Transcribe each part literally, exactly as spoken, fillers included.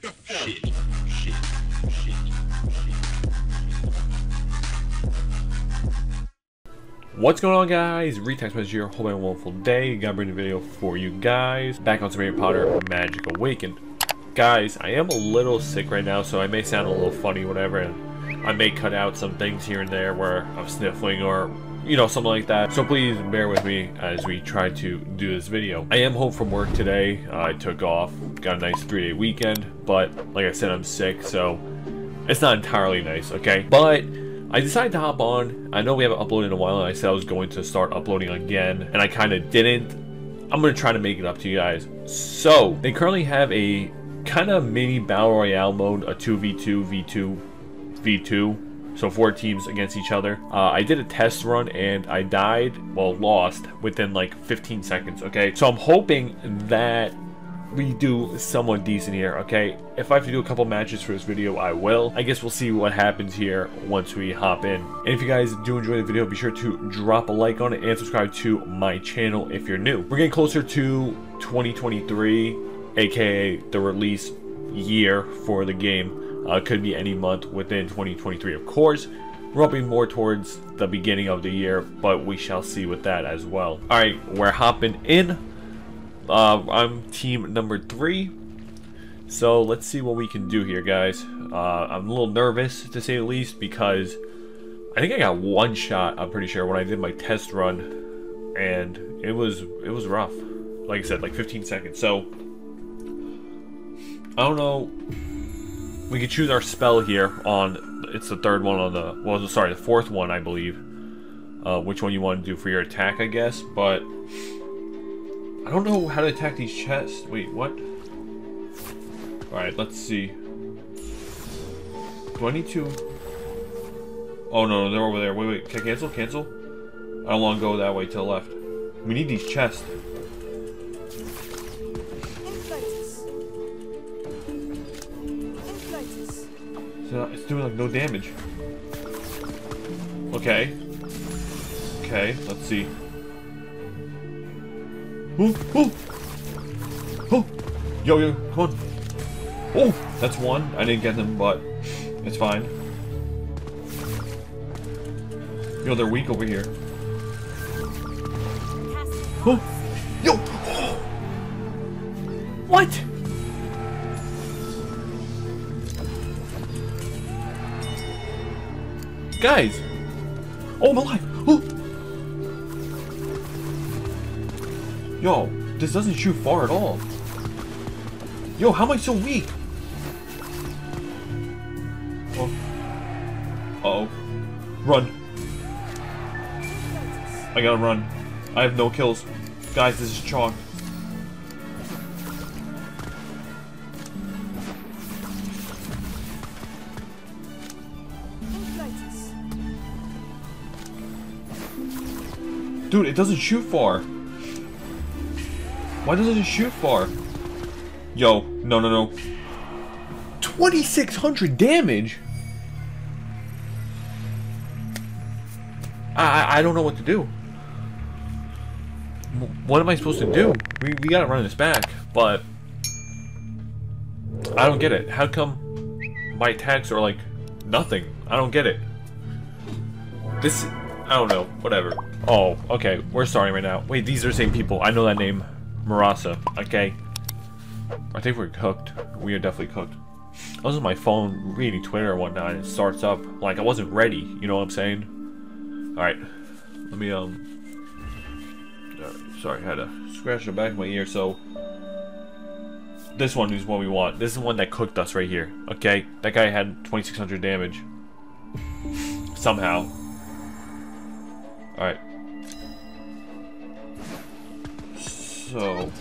get the fuck. Shit. Shit. Shit. What's going on, guys? ReadTextMsg here. Hope you had a wonderful day. Got a brand new video for you guys. Back on some Harry Potter Magic Awakened. Guys, I am a little sick right now, so I may sound a little funny, whatever, and I may cut out some things here and there where I'm sniffling or, you know, something like that. So please bear with me as we try to do this video. I am home from work today. Uh, I took off, got a nice three-day weekend, but like I said, I'm sick, so it's not entirely nice, okay? But I decided to hop on. I know we haven't uploaded in a while, and I said I was going to start uploading again, and I kind of didn't. I'm gonna try to make it up to you guys. So they currently have a kind of mini battle royale mode, a two v two v two v two, so four teams against each other. uh, I did a test run and I died, well, lost within like fifteen seconds, okay? So I'm hoping that we do somewhat decent here, okay? If I have to do a couple matches for this video, I will. I guess we'll see what happens here once we hop in. And if you guys do enjoy the video, be sure to drop a like on it and subscribe to my channel if you're new. We're getting closer to twenty twenty-three, aka the release year for the game. Uh, could be any month within twenty twenty-three, of course. We're hoping more towards the beginning of the year, but we shall see with that as well. All right, we're hopping in. Uh, I'm team number three, so let's see what we can do here, guys. Uh, I'm a little nervous, to say the least, because I think I got one shot, I'm pretty sure, when I did my test run, and it was it was rough. Like I said, like fifteen seconds. So I don't know. We could choose our spell here on, it's the third one on the, well, sorry, the fourth one, I believe. Uh, which one you want to do for your attack, I guess, but I don't know how to attack these chests. Wait, what? Alright, let's see. Do I need to? Oh no, they're over there. Wait, wait, can I cancel? Cancel? I don't want to go that way to the left. We need these chests. It's doing like no damage. Okay. Okay, let's see. Ooh, ooh. Ooh. Yo, yo, come on. Oh, that's one. I didn't get them, but it's fine. Yo, they're weak over here. Ooh. Yo. Oh. What? Guys! Oh, I'm alive! Ooh. Yo, this doesn't shoot far at all. Yo, how am I so weak? Oh. Uh-oh. Run. I gotta run. I have no kills. Guys, this is chalk. Dude, it doesn't shoot far. Why doesn't it shoot far? Yo, no, no, no. twenty-six hundred damage? I, I don't know what to do. What am I supposed to do? We, we gotta run this back, but I don't get it. How come my attacks are like nothing? I don't get it. This, I don't know, whatever. Oh, okay, we're starting right now. Wait, these are the same people. I know that name. Marasa, okay. I think we're cooked. We are definitely cooked. I was on my phone reading Twitter and whatnot, and it starts up like I wasn't ready, you know what I'm saying? Alright, let me, um... Right, sorry, I had to scratch the back of my ear, so... This one is what we want. This is the one that cooked us right here, okay? That guy had twenty-six hundred damage. Somehow. Alright. So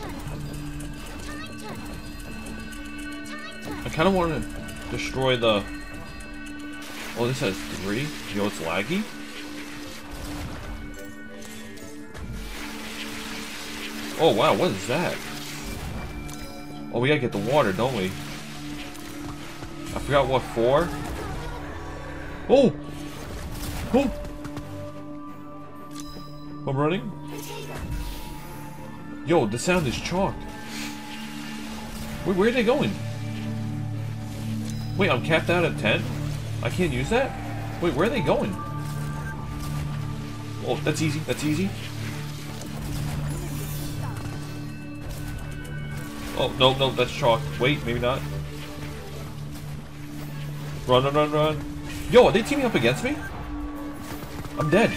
I kind of want to destroy the. Oh, this has three. Yo, it's laggy. Oh wow, what is that? Oh, we gotta get the water, don't we? I forgot what for. Oh, oh. I'm running. Yo, the sound is chalked. Wait, where are they going? Wait, I'm capped out at ten? I can't use that? Wait, where are they going? Oh, that's easy, that's easy. Oh, no, no, that's chalk. Wait, maybe not. Run, run, run, run. Yo, are they teaming up against me? I'm dead.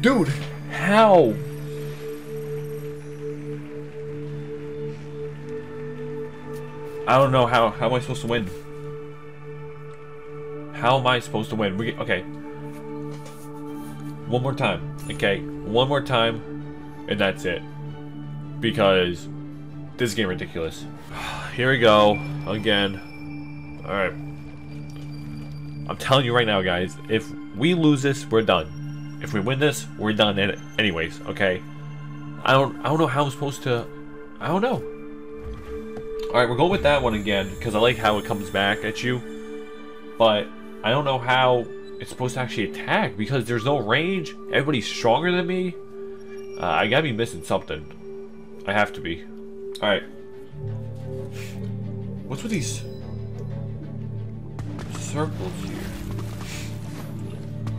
Dude, how? I don't know how. How am I supposed to win? How am I supposed to win? We get, okay. One more time. Okay, one more time, and that's it. Because this is getting ridiculous. Here we go again. All right. I'm telling you right now, guys. If we lose this, we're done. If we win this, we're done. It anyways. Okay. I don't. I don't know how I'm supposed to. I don't know. Alright, we're going with that one again, because I like how it comes back at you. But I don't know how it's supposed to actually attack, because there's no range. Everybody's stronger than me. Uh, I gotta be missing something. I have to be. Alright. What's with these circles here?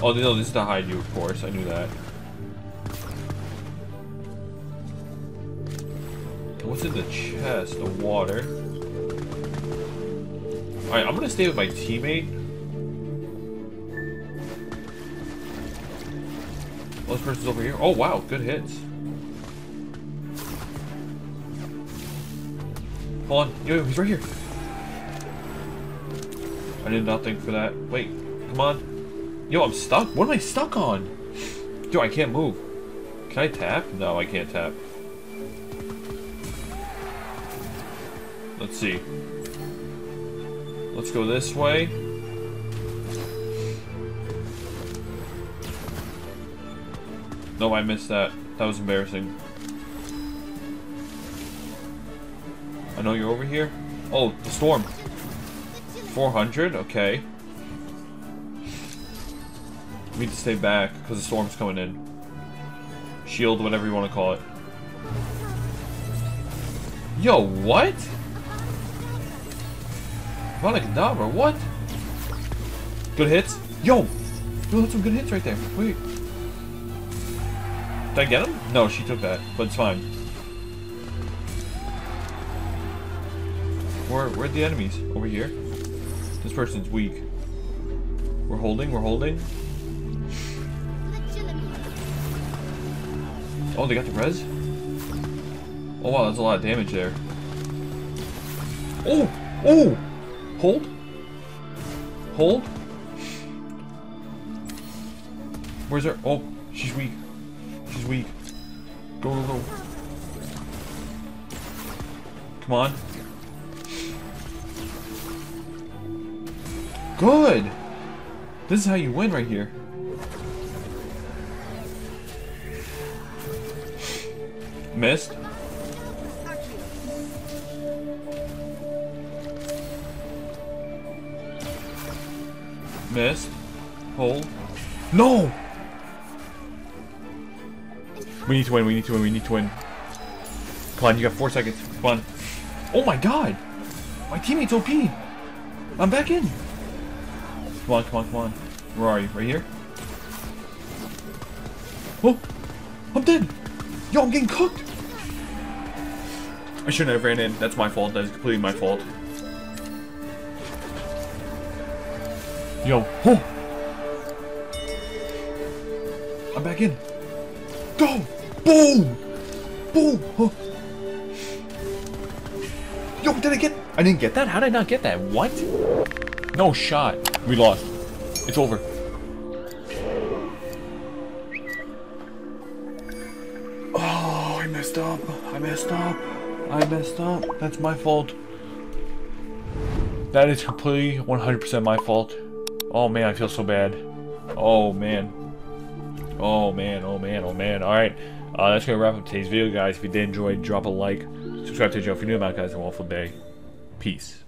Oh, no, this is to hide you, of course. I knew that. What's in the chest? The water. Alright, I'm gonna stay with my teammate. Oh, this person's over here. Oh, wow. Good hits. Hold on. Yo, he's right here. I did not think for that. Wait. Come on. Yo, I'm stuck. What am I stuck on? Dude, I can't move. Can I tap? No, I can't tap. Let's see. Let's go this way. No, I missed that. That was embarrassing. I know you're over here. Oh, the storm. four hundred? Okay. We need to stay back because the storm's coming in. Shield, whatever you want to call it. Yo, what? Volacadabra, what? Good hits. Yo! Yo, that's some good hits right there. Wait. Did I get him? No, she took that, but it's fine. Where, where are the enemies? Over here? This person's weak. We're holding, we're holding. Oh, they got the res? Oh wow, that's a lot of damage there. Oh! Oh! Hold. Hold. Where's her? Oh, she's weak. She's weak. Go, go, go. Come on. Good. This is how you win right here. Missed. Missed. Hold. No! We need to win, we need to win, we need to win. Come on, you got four seconds. Come on. Oh my god! My teammate's O P! I'm back in! Come on, come on, come on. Where are you? Right here? Oh! I'm dead! Yo, I'm getting cooked! I shouldn't have ran in. That's my fault. That's completely my fault. Yo, oh. I'm back in. Go! Boom! Boom! Oh. Yo, did I get... I didn't get that? How did I not get that? What? No shot. We lost. It's over. Oh, I messed up. I messed up. I messed up. That's my fault. That is completely one hundred percent my fault. Oh man, I feel so bad. Oh man. Oh man, oh man, oh man. Alright, uh, that's going to wrap up today's video, guys. If you did enjoy, drop a like. Subscribe to the channel if you're new about it, guys. Have a wonderful day. Peace.